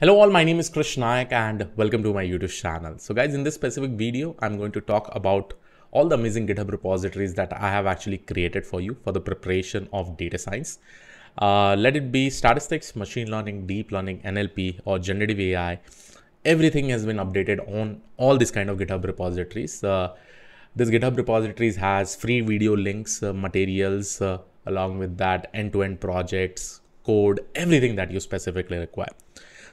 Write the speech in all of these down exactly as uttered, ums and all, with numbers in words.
Hello all, my name is Krish Naik and welcome to my YouTube channel. So guys, in this specific video, I'm going to talk about all the amazing GitHub repositories that I have actually created for you for the preparation of data science. Uh, let it be statistics, machine learning, deep learning, N L P or generative A I. Everything has been updated on all these kind of GitHub repositories. Uh, this GitHub repositories has free video links, uh, materials, uh, along with that end-to-end projects, code, everything that you specifically require.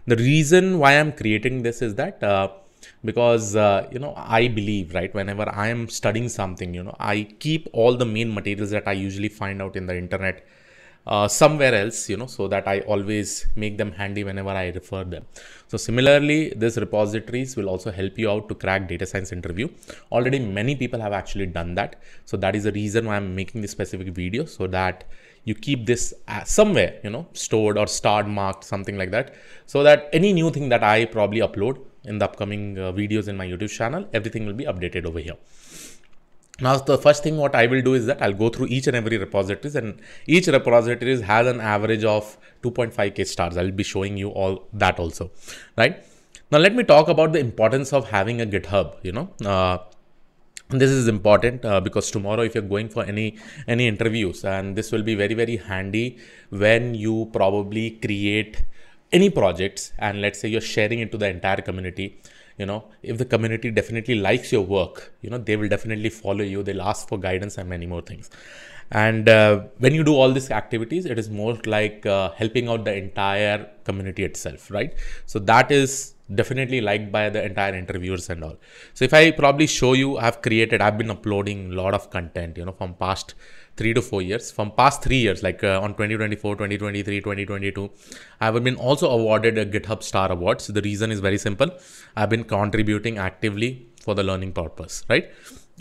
The reason why I'm creating this is that uh, because, uh, you know, I believe, right, whenever I am studying something, you know, I keep all the main materials that I usually find out in the internet uh, somewhere else, you know, so that I always make them handy whenever I refer them. So similarly, these repositories will also help you out to crack data science interview. Already many people have actually done that. So that is the reason why I'm making this specific video, so that you keep this somewhere, you know, stored or starred marked, something like that, so that any new thing that I probably upload in the upcoming uh, videos in my YouTube channel, everything will be updated over here. Now, the first thing what I will do is that I'll go through each and every repositories, and each repositories has an average of two point five K stars. I'll be showing you all that also, right? Now, let me talk about the importance of having a GitHub, you know, uh, this is important uh, because tomorrow if you're going for any any interviews, and this will be very very handy when you probably create any projects and let's say you're sharing it to the entire community. You know, if the community definitely likes your work, you know, they will definitely follow you, they'll ask for guidance and many more things. And uh, when you do all these activities, it is more like uh, helping out the entire community itself, right? So that is definitely liked by the entire interviewers and all. So if I probably show you, I've created, I've been uploading a lot of content, you know, from past three to four years, from past three years, like uh, on twenty twenty-four, twenty twenty-three, twenty twenty-two, I've been also awarded a GitHub Star Award. So the reason is very simple. I've been contributing actively for the learning purpose, right?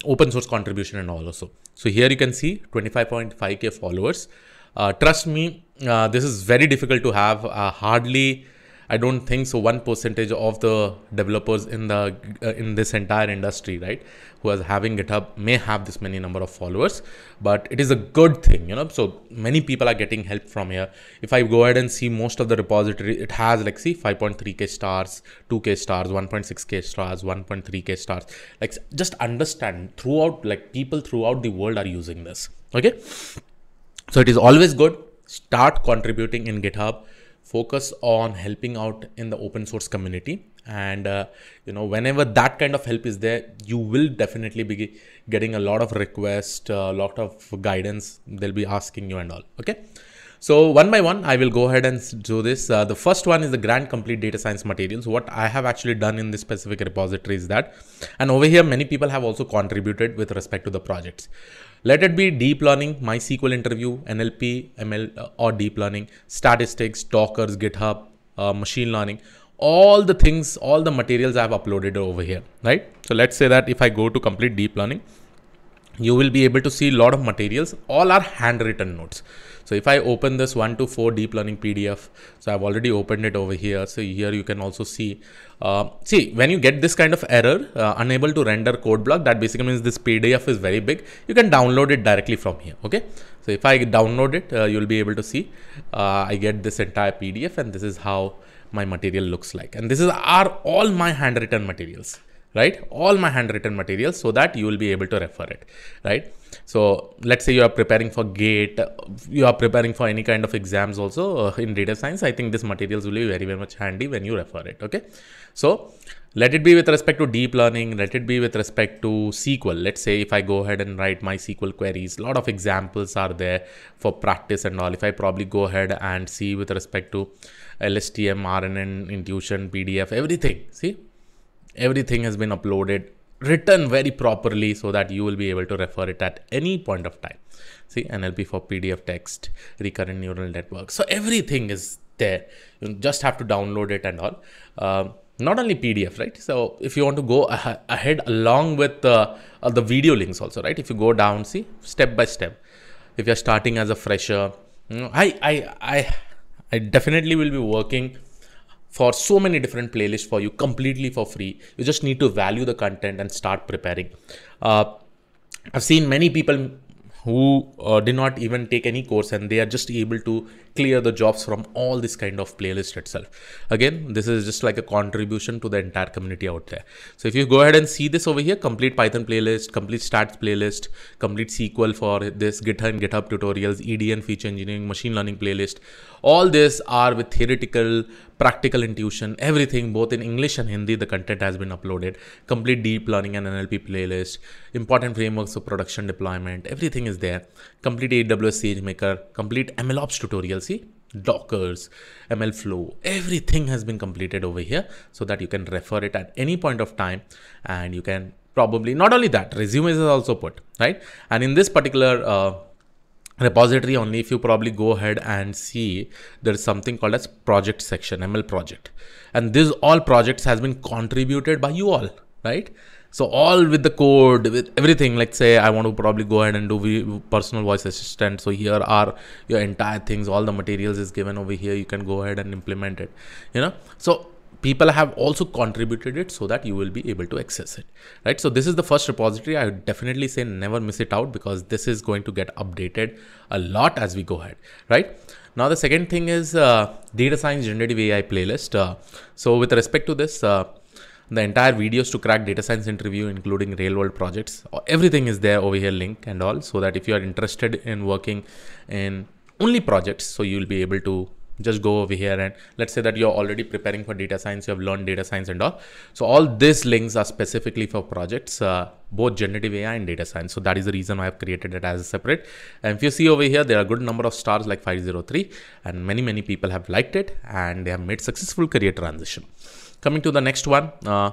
Open source contribution and all also. So here you can see twenty-five point five K followers. Uh, trust me, uh, this is very difficult to have. Uh, hardly, I don't think so, one percentage of the developers in the uh, in this entire industry, right, who is having GitHub may have this many number of followers, but it is a good thing, you know. So many people are getting help from here. If I go ahead and see most of the repository, it has like, see, five point three K stars, two K stars, one point six K stars, one point three K stars. Like, just understand, throughout, like, people throughout the world are using this. Okay, so it is always good. Start contributing in GitHub. Focus on helping out in the open source community, and uh, you know, whenever that kind of help is there, you will definitely be getting a lot of requests, a uh, lot of guidance they'll be asking you and all. Okay, so one by one I will go ahead and do this. Uh, the first one is the grand complete data science materials. What I have actually done in this specific repository is that, and over here many people have also contributed with respect to the projects. Let it be deep learning, MySQL interview, N L P, M L uh, or deep learning, statistics, Dockers, GitHub, uh, machine learning, all the things, all the materials I've uploaded over here, right? So let's say that if I go to complete deep learning, you will be able to see a lot of materials. All are handwritten notes. So if I open this one to four deep learning P D F, so I've already opened it over here. So here you can also see, uh, see when you get this kind of error, uh, unable to render code block, that basically means this P D F is very big. You can download it directly from here. Okay. So if I download it, uh, you'll be able to see, uh, I get this entire P D F, and this is how my material looks like. And this is are all my handwritten materials. Right, all my handwritten materials, so that you will be able to refer it, right? So let's say you are preparing for GATE, you are preparing for any kind of exams also uh, in data science. I think this materials will be very very much handy when you refer it. Okay, so let it be with respect to deep learning, let it be with respect to S Q L. Let's say if I go ahead and write my S Q L queries, a lot of examples are there for practice and all. If I probably go ahead and see with respect to L S T M, R N N, intuition, P D F, everything, see, everything has been uploaded, written very properly, so that you will be able to refer it at any point of time. See, N L P for P D F text, recurrent neural network. So everything is there. You just have to download it and all. Uh, not only P D F, right? So if you want to go a ahead along with uh, uh, the video links also, right? If you go down, see, step by step, if you're starting as a fresher, you know, I, I, I, I definitely will be working for so many different playlists for you completely for free. You just need to value the content and start preparing. Uh, I've seen many people who uh, did not even take any course, and they are just able to clear the jobs from all this kind of playlist itself. Again, this is just like a contribution to the entire community out there. So if you go ahead and see this over here, complete Python playlist, complete stats playlist, complete S Q L for this, GitHub and GitHub tutorials, E D and feature engineering, machine learning playlist, all these are with theoretical, practical intuition, everything, both in English and Hindi, the content has been uploaded, complete deep learning and N L P playlist, important frameworks of production deployment, everything is there, complete A W S SageMaker, complete MLOps tutorial, see, Dockers, MLflow, everything has been completed over here so that you can refer it at any point of time, and you can probably, not only that, resumes is also put, right? And in this particular uh, repository only, if you probably go ahead and see, there is something called as project section, M L project, and this all projects has been contributed by you all, right? So all with the code, with everything, like say I want to probably go ahead and do personal voice assistant. So here are your entire things, all the materials is given over here. You can go ahead and implement it, you know, so people have also contributed it so that you will be able to access it, right? So this is the first repository. I would definitely say never miss it out, because this is going to get updated a lot as we go ahead, right? Now, the second thing is uh, data science generative A I playlist. Uh, so with respect to this, uh, the entire videos to crack data science interview, including real world projects, everything is there over here, link and all, so that if you are interested in working in only projects, so you'll be able to just go over here. And let's say that you're already preparing for data science, you have learned data science and all. So all these links are specifically for projects, uh, both generative A I and data science. So that is the reason I have created it as a separate. And if you see over here, there are a good number of stars, like five oh three, and many, many people have liked it and they have made successful career transition. Coming to the next one, uh,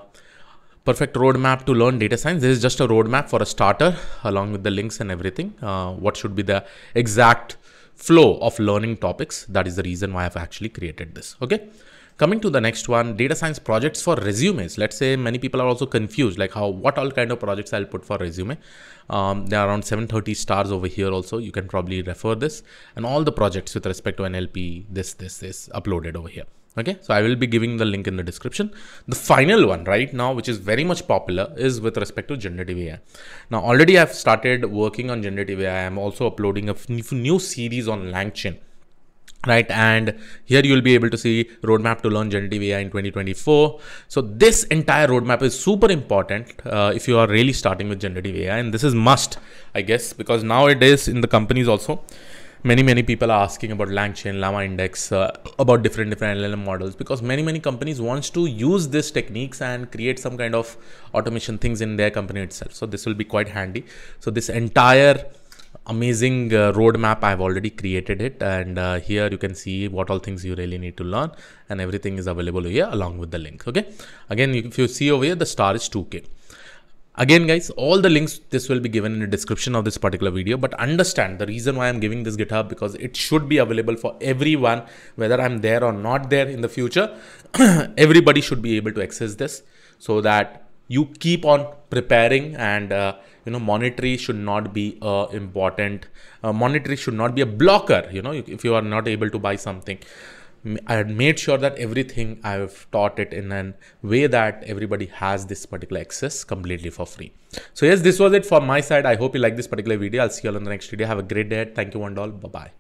perfect roadmap to learn data science. This is just a roadmap for a starter along with the links and everything. Uh, what should be the exact flow of learning topics? That is the reason why I've actually created this. Okay. Coming to the next one, data science projects for resumes. Let's say many people are also confused, like how, what all kind of projects I'll put for resume. Um, there are around seven thirty stars over here also. You can probably refer this, and all the projects with respect to N L P, this, this, this uploaded over here. Okay, so I will be giving the link in the description. The final one right now, which is very much popular, is with respect to generative A I. Now, already I've started working on generative A I. I'm also uploading a new series on LangChain, right? And here you'll be able to see roadmap to learn generative A I in twenty twenty-four. So this entire roadmap is super important uh, if you are really starting with generative A I. And this is must, I guess, because nowadays in the companies also, many, many people are asking about LangChain, Llama Index, uh, about different, different L L M models, because many, many companies wants to use these techniques and create some kind of automation things in their company itself. So this will be quite handy. So this entire amazing uh, roadmap, I've already created it. And uh, here you can see what all things you really need to learn, and everything is available here along with the link. Okay. Again, if you see over here, the star is two K. Again, guys, all the links, this will be given in the description of this particular video, but understand the reason why I'm giving this GitHub, because it should be available for everyone, whether I'm there or not there in the future. Everybody should be able to access this so that you keep on preparing, and, uh, you know, monetary should not be uh, important. Uh, monetary should not be a blocker. You know, if you are not able to buy something, I had made sure that everything I've taught it in a way that everybody has this particular access completely for free. So yes, this was it from my side. I hope you like this particular video. I'll see you all in the next video. Have a great day. Thank you and all. Bye-bye.